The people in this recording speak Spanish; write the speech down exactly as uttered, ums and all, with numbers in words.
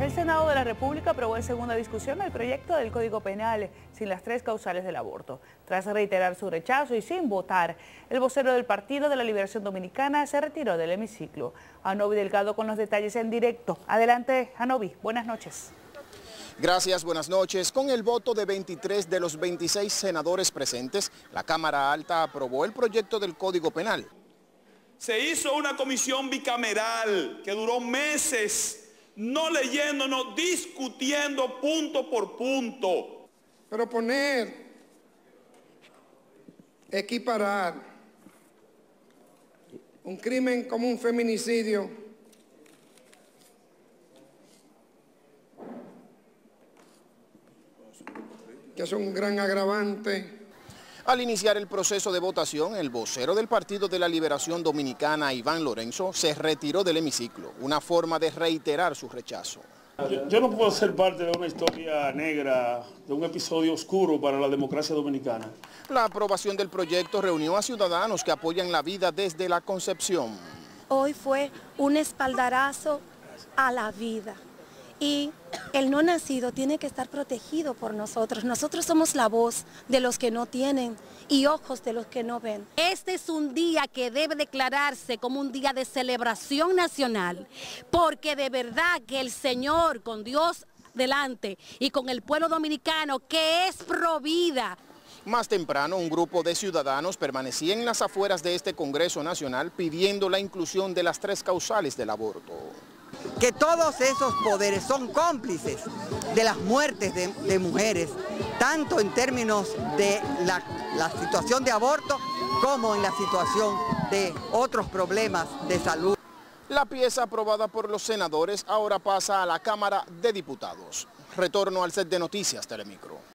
El Senado de la República aprobó en segunda discusión el proyecto del Código Penal sin las tres causales del aborto. Tras reiterar su rechazo y sin votar, el vocero del Partido de la Liberación Dominicana se retiró del hemiciclo. Anovi Delgado con los detalles en directo. Adelante, Anovi. Buenas noches. Gracias, buenas noches. Con el voto de veintitrés de los veintiséis senadores presentes, la Cámara Alta aprobó el proyecto del Código Penal. Se hizo una comisión bicameral que duró meses, no leyéndonos, discutiendo punto por punto. Pero poner, equiparar un crimen como un feminicidio que es un gran agravante. Al iniciar el proceso de votación, el vocero del Partido de la Liberación Dominicana, Iván Lorenzo, se retiró del hemiciclo, una forma de reiterar su rechazo. Yo, yo no puedo ser parte de una historia negra, de un episodio oscuro para la democracia dominicana. La aprobación del proyecto reunió a ciudadanos que apoyan la vida desde la concepción. Hoy fue un espaldarazo a la vida. Y el no nacido tiene que estar protegido por nosotros. Nosotros somos la voz de los que no tienen y ojos de los que no ven. Este es un día que debe declararse como un día de celebración nacional, porque de verdad que el Señor, con Dios delante y con el pueblo dominicano, que es provida. Más temprano, un grupo de ciudadanos permanecía en las afueras de este Congreso Nacional pidiendo la inclusión de las tres causales del aborto. Que todos esos poderes son cómplices de las muertes de, de mujeres, tanto en términos de la, la situación de aborto como en la situación de otros problemas de salud. La pieza aprobada por los senadores ahora pasa a la Cámara de Diputados. Retorno al set de Noticias Telemicro.